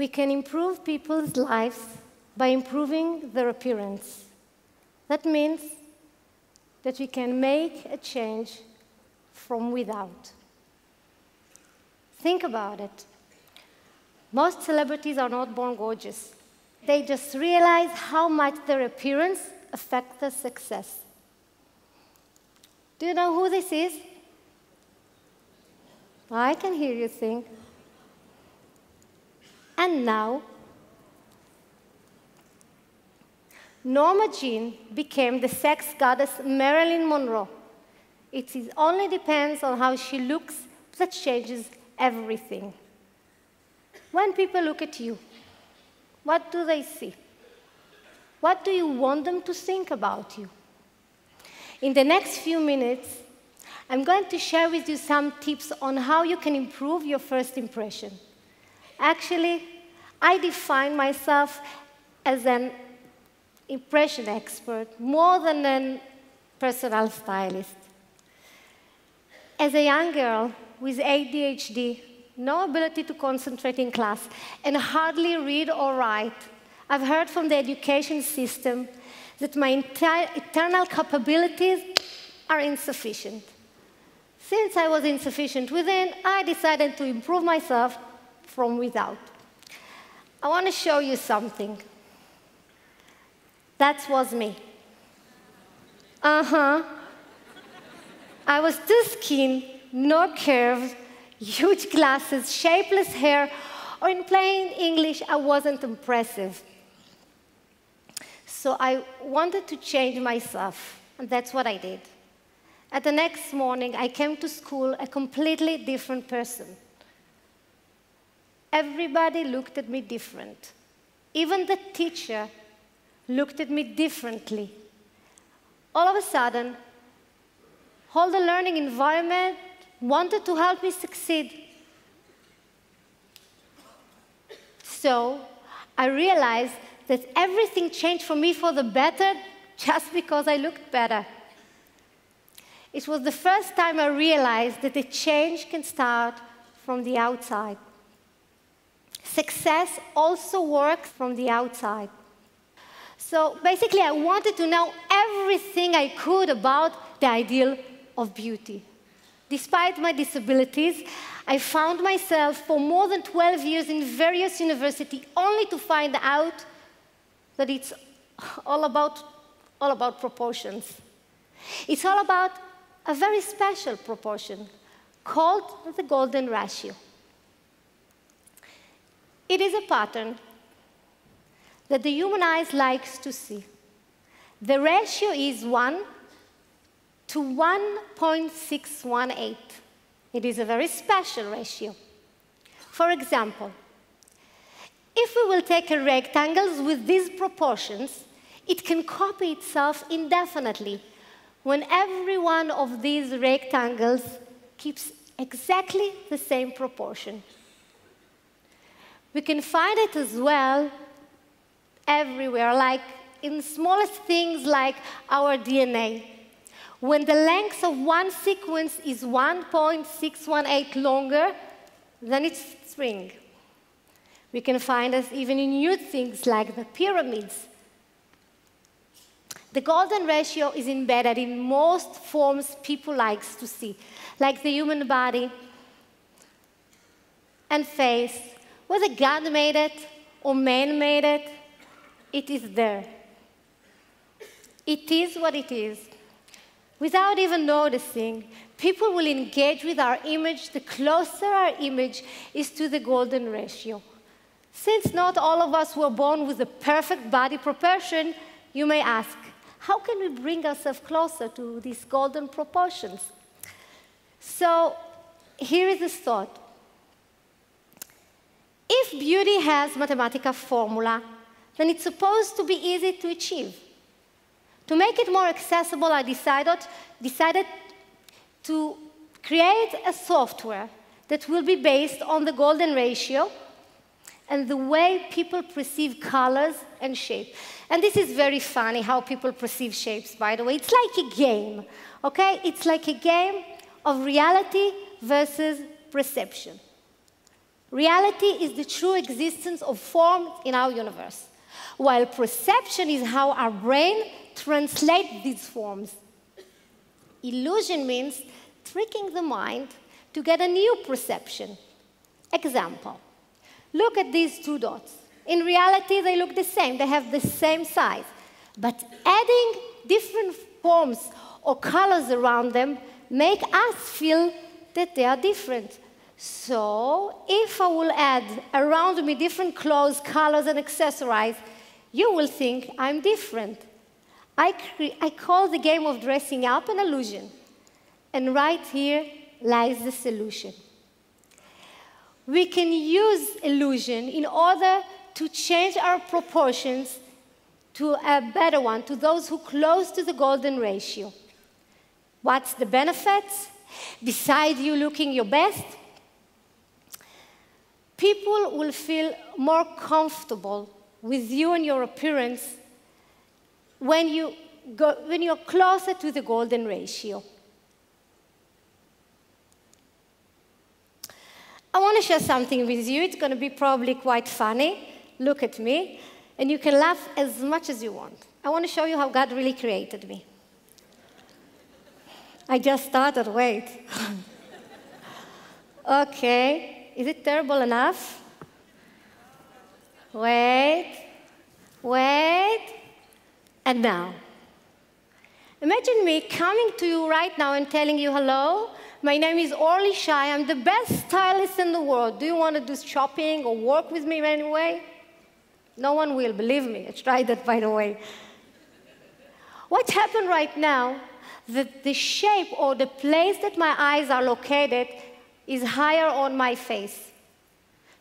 we can improve people's lives by improving their appearance. That means that we can make a change from without. Think about it. Most celebrities are not born gorgeous. They just realize how much their appearance affects their success. Do you know who this is? I can hear you think. And now, Norma Jean became the sex goddess Marilyn Monroe. It only depends on how she looks that changes everything. When people look at you, what do they see? What do you want them to think about you? In the next few minutes, I'm going to share with you some tips on how you can improve your first impression. Actually, I define myself as an impression expert more than a personal stylist. As a young girl with ADHD, no ability to concentrate in class, and hardly read or write, I've heard from the education system that my internal capabilities are insufficient. Since I was insufficient within, I decided to improve myself from without. I want to show you something. That was me. I was too skinny, no curves, huge glasses, shapeless hair, or in plain English, I wasn't impressive. So I wanted to change myself, and that's what I did. At the next morning, I came to school a completely different person. Everybody looked at me different. Even the teacher looked at me differently. All of a sudden, all the learning environment wanted to help me succeed. So I realized that everything changed for me for the better just because I looked better. It was the first time I realized that a change can start from the outside. Success also works from the outside. So basically, I wanted to know everything I could about the ideal of beauty. Despite my disabilities, I found myself for more than 12 years in various universities only to find out that it's all about proportions. It's all about a very special proportion called the Golden Ratio. It is a pattern that the human eye likes to see. The ratio is 1 to 1.618. It is a very special ratio. For example, if we will take a rectangle with these proportions, it can copy itself indefinitely when every one of these rectangles keeps exactly the same proportion. We can find it as well everywhere, like in smallest things like our DNA. When the length of one sequence is 1.618 longer, then it's string. We can find it even in new things like the pyramids. The golden ratio is embedded in most forms people likes to see, like the human body and face. Whether God made it or man made it, it is there. It is what it is. Without even noticing, people will engage with our image the closer our image is to the golden ratio. Since not all of us were born with a perfect body proportion, you may ask, how can we bring ourselves closer to these golden proportions? So here is this thought. If beauty has mathematical formula, then it's supposed to be easy to achieve. To make it more accessible, I decided to create a software that will be based on the golden ratio and the way people perceive colors and shape. And this is very funny, how people perceive shapes, by the way. It's like a game, okay? It's like a game of reality versus perception. Reality is the true existence of form in our universe, while perception is how our brain translates these forms. Illusion means tricking the mind to get a new perception. Example, look at these two dots. In reality, they look the same. They have the same size. But adding different forms or colors around them make us feel that they are different. So if I will add around me different clothes, colors, and accessories, you will think I'm different. I call the game of dressing up an illusion. And right here lies the solution. We can use illusion in order to change our proportions to a better one, to those who are close to the golden ratio. What's the benefits? Besides you looking your best, people will feel more comfortable with you and your appearance when you're closer to the golden ratio. I want to share something with you. It's going to be probably quite funny. Look at me. And you can laugh as much as you want. I want to show you how God really created me. I just started, wait. Okay. Is it terrible enough? Wait. Wait. And now. Imagine me coming to you right now and telling you hello. My name is Orly Shai. I'm the best stylist in the world. Do you want to do shopping or work with me in any way? No one will, believe me. I tried that, by the way. What's happened right now, the shape or the place that my eyes are located is higher on my face.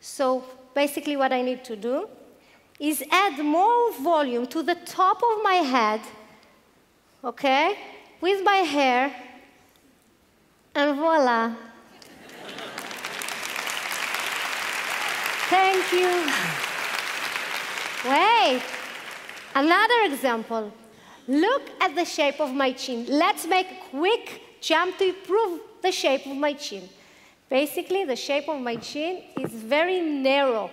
So basically what I need to do is add more volume to the top of my head, okay, with my hair. And voila. Thank you. Wait. Another example. Look at the shape of my chin. Let's make a quick jump to improve the shape of my chin. Basically, the shape of my chin is very narrow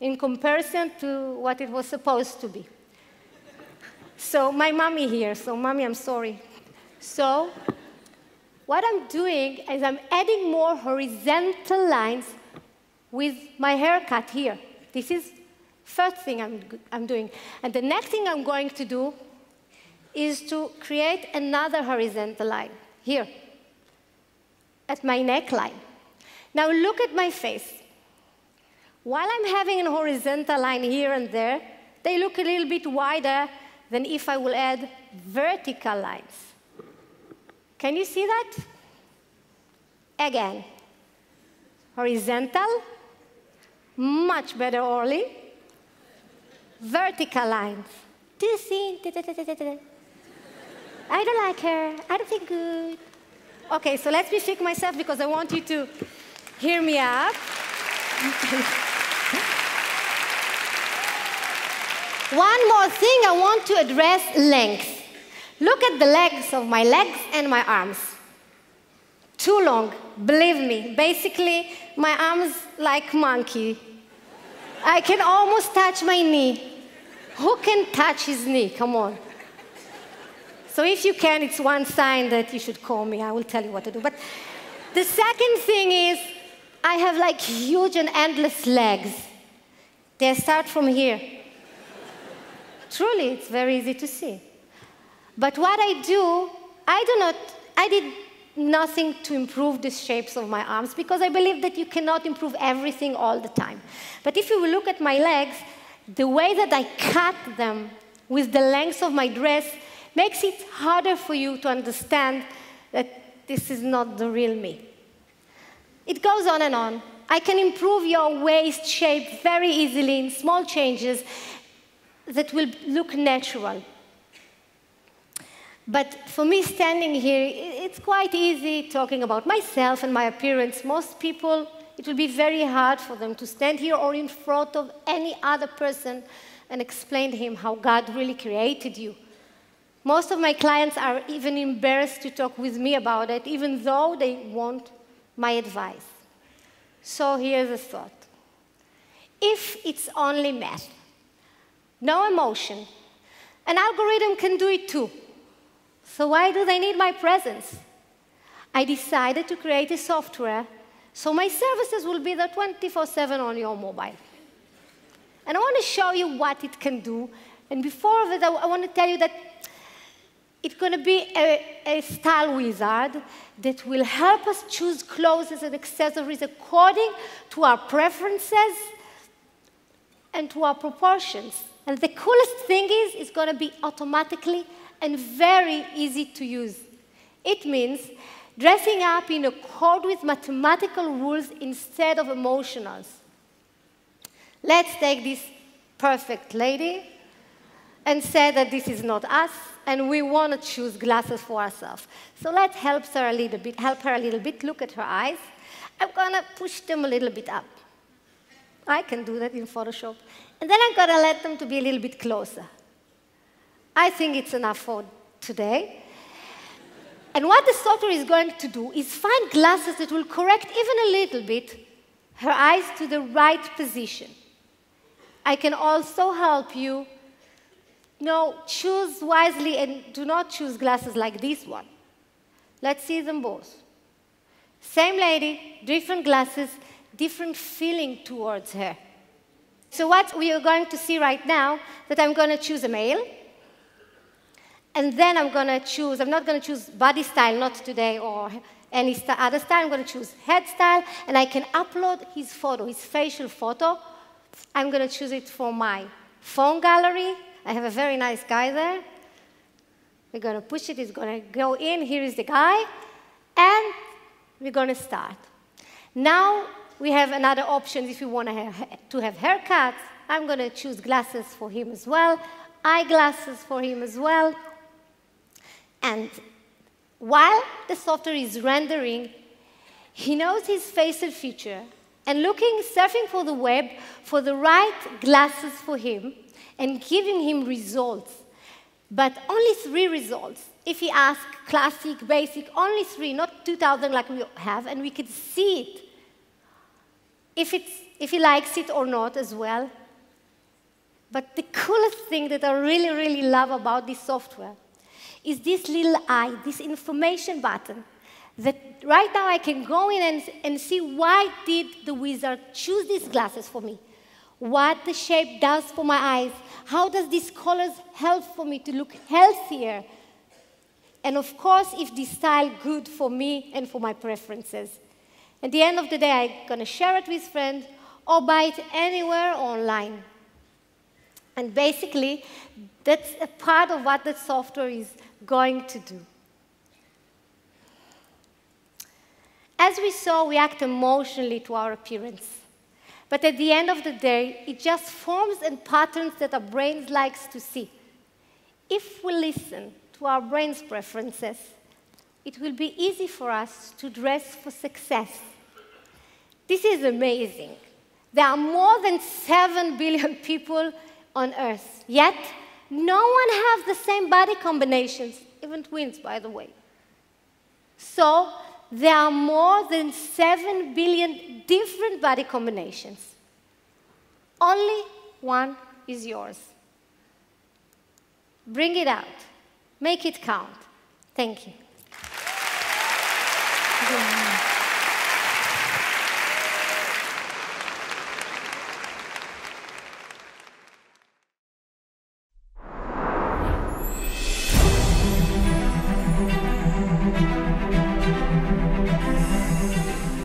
in comparison to what it was supposed to be. So my mommy here. So mommy, I'm sorry. So what I'm doing is I'm adding more horizontal lines with my haircut here. This is first thing I'm doing. And the next thing I'm going to do is to create another horizontal line here at my neckline. Now look at my face. While I'm having a horizontal line here and there, they look a little bit wider than if I will add vertical lines. Can you see that? Again, horizontal, much better, Orly. Vertical lines. Do you see? I don't like her. I don't feel good. Okay, so let me fix myself because I want you to hear me up. One more thing, I want to address length. Look at the legs of my legs and my arms. Too long, believe me. Basically, my arms like monkey. I can almost touch my knee. Who can touch his knee? Come on. So if you can, it's one sign that you should call me. I will tell you what to do. But the second thing is, I have like huge and endless legs. They start from here. Truly, it's very easy to see. But what I do, I did nothing to improve the shapes of my arms because I believe that you cannot improve everything all the time. But if you look at my legs, the way that I cut them with the length of my dress makes it harder for you to understand that this is not the real me. It goes on and on. I can improve your waist shape very easily in small changes that will look natural. But for me, standing here, it's quite easy talking about myself and my appearance. Most people, it will be very hard for them to stand here or in front of any other person and explain to him how God really created you. Most of my clients are even embarrassed to talk with me about it, even though they want my advice. So here's a thought. If it's only math, no emotion, an algorithm can do it too. So why do they need my presence? I decided to create a software so my services will be there 24/7 on your mobile. And I want to show you what it can do. And before that, I want to tell you that it's going to be a style wizard that will help us choose clothes and accessories according to our preferences and to our proportions. And the coolest thing is, it's going to be automatically and very easy to use. It means dressing up in accord with mathematical rules instead of emotionals. Let's take this perfect lady and say that this is not us, and we want to choose glasses for ourselves. So let's help her a little bit, look at her eyes. I'm going to push them a little bit up. I can do that in Photoshop. And then I'm going to let them to be a little bit closer. I think it's enough for today. And what the software is going to do is find glasses that will correct even a little bit her eyes to the right position. I can also help you, choose wisely and do not choose glasses like this one. Let's see them both. Same lady, different glasses, different feeling towards her. So what we are going to see right now, that I'm going to choose a male, and then I'm not going to choose body style, not today, or any other style. I'm going to choose head style, and I can upload his photo, his facial photo. I'm going to choose it for my phone gallery. I have a very nice guy there. We're going to push it. It's going to go in. Here is the guy. And we're going to start. Now we have another option if you want to have haircuts. I'm going to choose glasses for him as well, eyeglasses for him as well. And while the software is rendering, he knows his facial feature and surfing for the web for the right glasses for him and giving him results, but only 3 results. If he asks classic, basic, only 3, not 2,000 like we have, and we can see it. If he likes it or not as well. But the coolest thing that I really, really love about this software is this little eye, this information button, that right now I can go in and see why did the wizard choose these glasses for me, what the shape does for my eyes, how does these colors help for me to look healthier, and of course, if this style good for me and for my preferences. At the end of the day, I'm going to share it with friends or buy it anywhere online. And basically, that's a part of what the software is going to do. As we saw, we act emotionally to our appearance. But at the end of the day, it just forms and patterns that our brains likes to see. If we listen to our brain's preferences, it will be easy for us to dress for success. This is amazing. There are more than 7 billion people on Earth, yet no one has the same body combinations, even twins, by the way. So there are more than 7 billion different body combinations. Only one is yours. Bring it out. Make it count. Thank you.